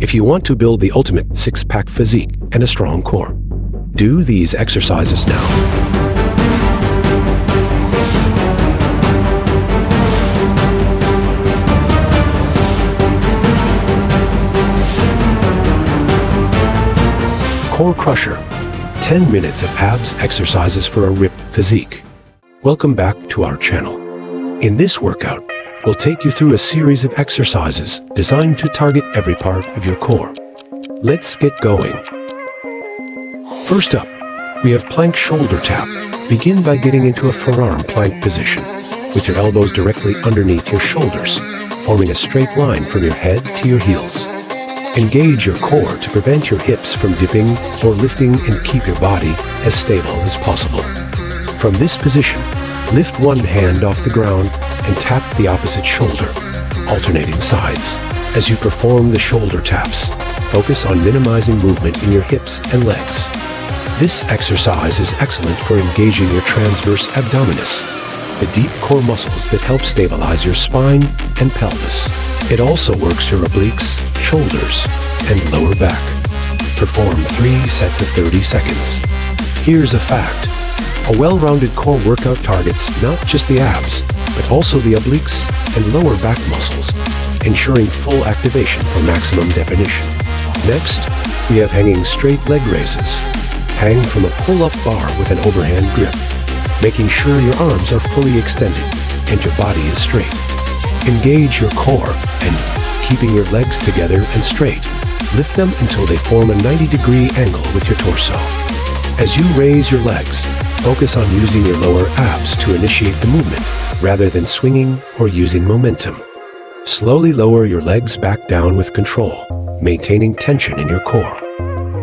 if you want to build the ultimate six-pack physique and a strong core. Do these exercises now. Core Crusher, 10 minutes of abs exercises for a ripped physique. Welcome back to our channel. In this workout, we'll take you through a series of exercises designed to target every part of your core. Let's get going. First up, we have plank shoulder tap. Begin by getting into a forearm plank position with your elbows directly underneath your shoulders, forming a straight line from your head to your heels. Engage your core to prevent your hips from dipping or lifting and keep your body as stable as possible. From this position, lift one hand off the ground and tap the opposite shoulder, alternating sides. As you perform the shoulder taps, focus on minimizing movement in your hips and legs. This exercise is excellent for engaging your transverse abdominis, the deep core muscles that help stabilize your spine and pelvis. It also works your obliques, shoulders, and lower back. Perform 3 sets of 30 seconds. Here's a fact. A well-rounded core workout targets not just the abs, but also the obliques and lower back muscles, ensuring full activation for maximum definition. Next, we have hanging straight leg raises. Hang from a pull-up bar with an overhand grip, making sure your arms are fully extended and your body is straight. Engage your core and, keeping your legs together and straight, lift them until they form a 90-degree angle with your torso. As you raise your legs, focus on using your lower abs to initiate the movement, rather than swinging or using momentum. Slowly lower your legs back down with control, maintaining tension in your core.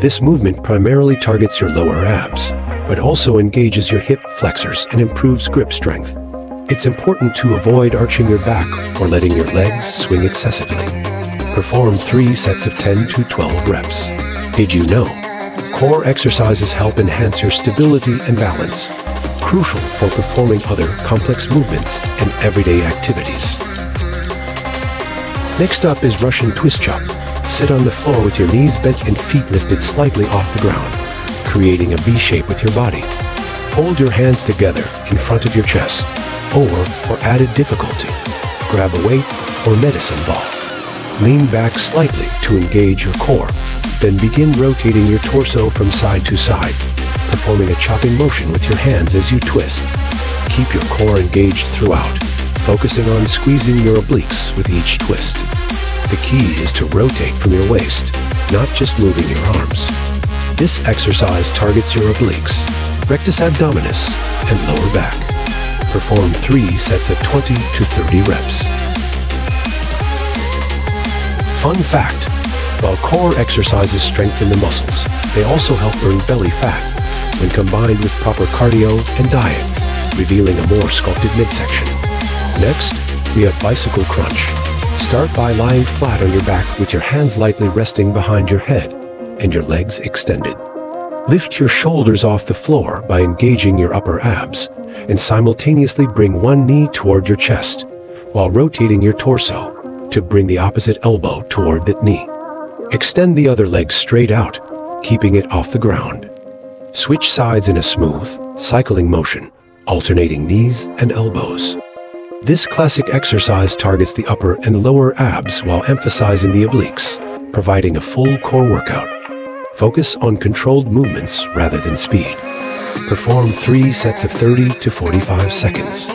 This movement primarily targets your lower abs, but also engages your hip flexors and improves grip strength. It's important to avoid arching your back or letting your legs swing excessively. Perform 3 sets of 10 to 12 reps. Did you know? Core exercises help enhance your stability and balance, crucial for performing other complex movements and everyday activities. Next up is Russian twist chop. Sit on the floor with your knees bent and feet lifted slightly off the ground, creating a V shape with your body. Hold your hands together in front of your chest, or, for added difficulty, grab a weight or medicine ball. Lean back slightly to engage your core, then begin rotating your torso from side to side, performing a chopping motion with your hands as you twist. Keep your core engaged throughout, focusing on squeezing your obliques with each twist. The key is to rotate from your waist, not just moving your arms. This exercise targets your obliques, rectus abdominis, and lower back. Perform 3 sets of 20 to 30 reps. Fun fact, while core exercises strengthen the muscles, they also help burn belly fat when combined with proper cardio and diet, revealing a more sculpted midsection. Next, we have bicycle crunch. Start by lying flat on your back with your hands lightly resting behind your head and your legs extended. Lift your shoulders off the floor by engaging your upper abs, and simultaneously bring one knee toward your chest, while rotating your torso to bring the opposite elbow toward that knee. Extend the other leg straight out, keeping it off the ground. Switch sides in a smooth, cycling motion, alternating knees and elbows. This classic exercise targets the upper and lower abs while emphasizing the obliques, providing a full core workout. Focus on controlled movements rather than speed. Perform 3 sets of 30 to 45 seconds.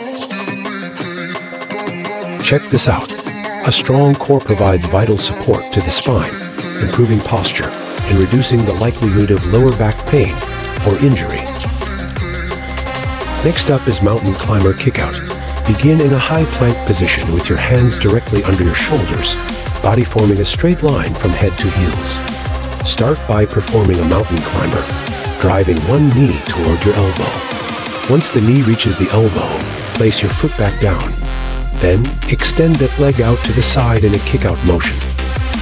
Check this out. A strong core provides vital support to the spine, improving posture and reducing the likelihood of lower back pain or injury. Next up is mountain climber kickout. Begin in a high plank position with your hands directly under your shoulders, body forming a straight line from head to heels. Start by performing a mountain climber, driving one knee toward your elbow. Once the knee reaches the elbow, place your foot back down. Then, extend that leg out to the side in a kick-out motion,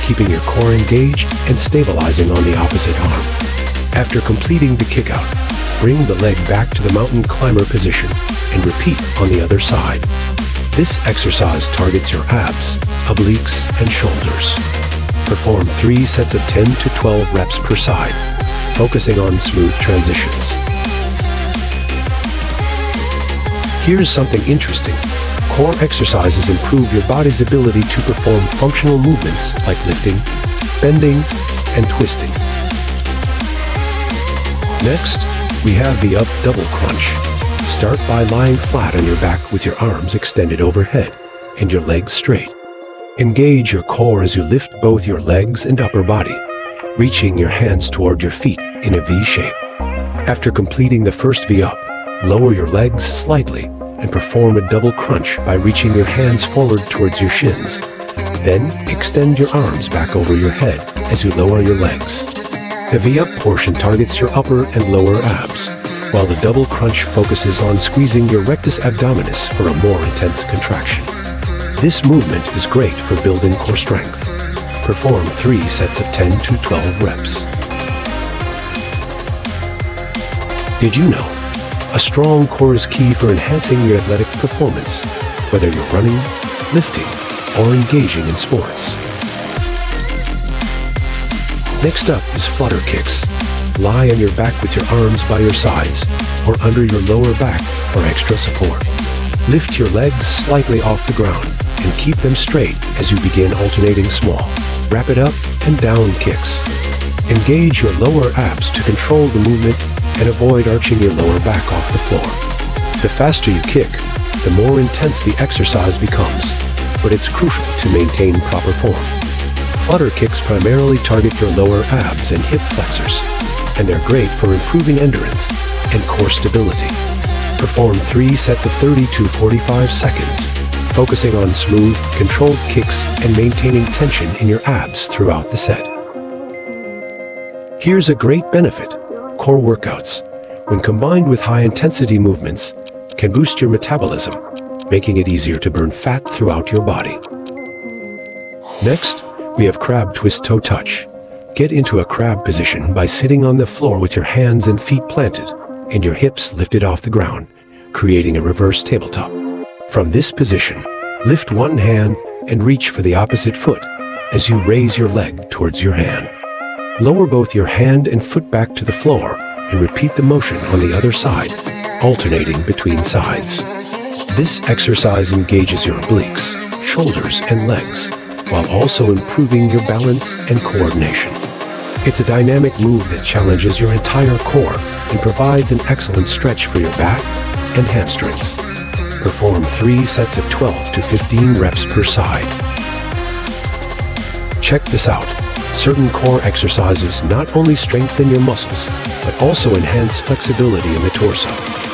keeping your core engaged and stabilizing on the opposite arm. After completing the kick-out, bring the leg back to the mountain climber position and repeat on the other side. This exercise targets your abs, obliques, and shoulders. Perform 3 sets of 10 to 12 reps per side, focusing on smooth transitions. Here's something interesting. Core exercises improve your body's ability to perform functional movements like lifting, bending, and twisting. Next, we have the up double crunch. Start by lying flat on your back with your arms extended overhead and your legs straight. Engage your core as you lift both your legs and upper body, reaching your hands toward your feet in a V shape. After completing the first V up, lower your legs slightly and perform a double crunch by reaching your hands forward towards your shins. Then extend your arms back over your head as you lower your legs. The V-up portion targets your upper and lower abs, while the double crunch focuses on squeezing your rectus abdominis for a more intense contraction. This movement is great for building core strength. Perform 3 sets of 10 to 12 reps. Did you know? A strong core is key for enhancing your athletic performance, whether you're running, lifting, or engaging in sports. Next up is flutter kicks. Lie on your back with your arms by your sides or under your lower back for extra support. Lift your legs slightly off the ground and keep them straight as you begin alternating small, rapid up and down kicks. Engage your lower abs to control the movement and avoid arching your lower back off the floor. The faster you kick, the more intense the exercise becomes, but it's crucial to maintain proper form. Flutter kicks primarily target your lower abs and hip flexors, and they're great for improving endurance and core stability. Perform 3 sets of 30 to 45 seconds, focusing on smooth, controlled kicks and maintaining tension in your abs throughout the set. Here's a great benefit. Core workouts, when combined with high-intensity movements, can boost your metabolism, making it easier to burn fat throughout your body. Next, we have crab twist toe touch. Get into a crab position by sitting on the floor with your hands and feet planted and your hips lifted off the ground, creating a reverse tabletop. From this position, lift one hand and reach for the opposite foot as you raise your leg towards your hand. Lower both your hand and foot back to the floor and repeat the motion on the other side, alternating between sides. This exercise engages your obliques, shoulders, and legs, while also improving your balance and coordination. It's a dynamic move that challenges your entire core and provides an excellent stretch for your back and hamstrings. Perform 3 sets of 12 to 15 reps per side. Check this out. Certain core exercises not only strengthen your muscles, but also enhance flexibility in the torso,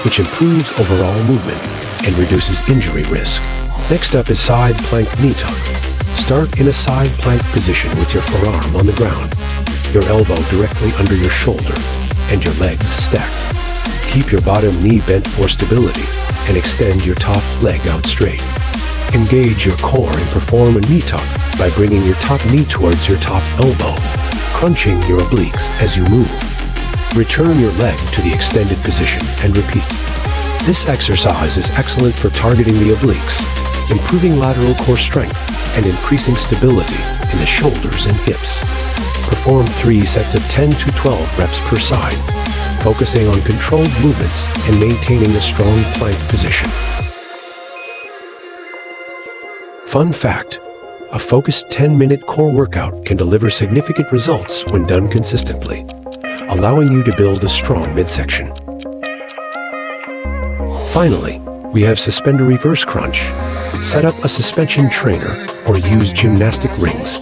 which improves overall movement and reduces injury risk. Next up is side plank knee tuck. Start in a side plank position with your forearm on the ground, your elbow directly under your shoulder, and your legs stacked. Keep your bottom knee bent for stability and extend your top leg out straight. Engage your core and perform a knee tuck by bringing your top knee towards your top elbow, crunching your obliques as you move. Return your leg to the extended position and repeat. This exercise is excellent for targeting the obliques, improving lateral core strength, and increasing stability in the shoulders and hips. Perform 3 sets of 10 to 12 reps per side, focusing on controlled movements and maintaining a strong plank position. Fun fact, a focused 10-minute core workout can deliver significant results when done consistently, allowing you to build a strong midsection. Finally, we have suspender reverse crunch. Set up a suspension trainer or use gymnastic rings,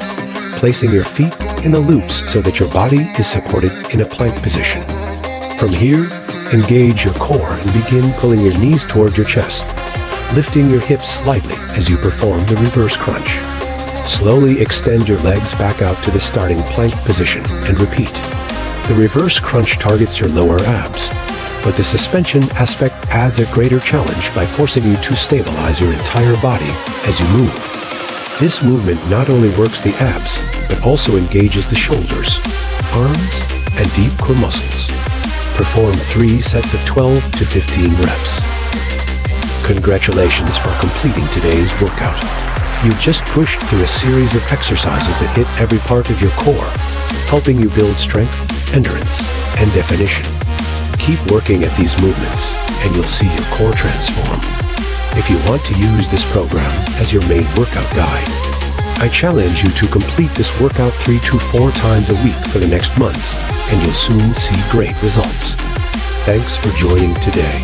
placing your feet in the loops so that your body is supported in a plank position. From here, engage your core and begin pulling your knees toward your chest, lifting your hips slightly as you perform the reverse crunch. Slowly extend your legs back out to the starting plank position and repeat. The reverse crunch targets your lower abs, but the suspension aspect adds a greater challenge by forcing you to stabilize your entire body as you move. This movement not only works the abs, but also engages the shoulders, arms, and deep core muscles. Perform 3 sets of 12 to 15 reps. Congratulations for completing today's workout. You just pushed through a series of exercises that hit every part of your core, helping you build strength, endurance, and definition. Keep working at these movements, and you'll see your core transform. If you want to use this program as your main workout guide, I challenge you to complete this workout 3 to 4 times a week for the next months, and you'll soon see great results. Thanks for joining today.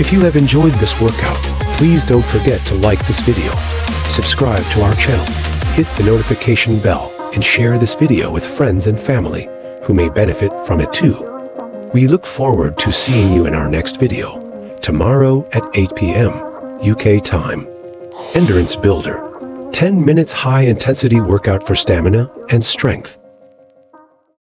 If you have enjoyed this workout, please don't forget to like this video, subscribe to our channel, hit the notification bell, and share this video with friends and family who may benefit from it too. We look forward to seeing you in our next video, tomorrow at 8 p.m. UK time. Endurance Builder. 10 minutes high intensity workout for stamina and strength.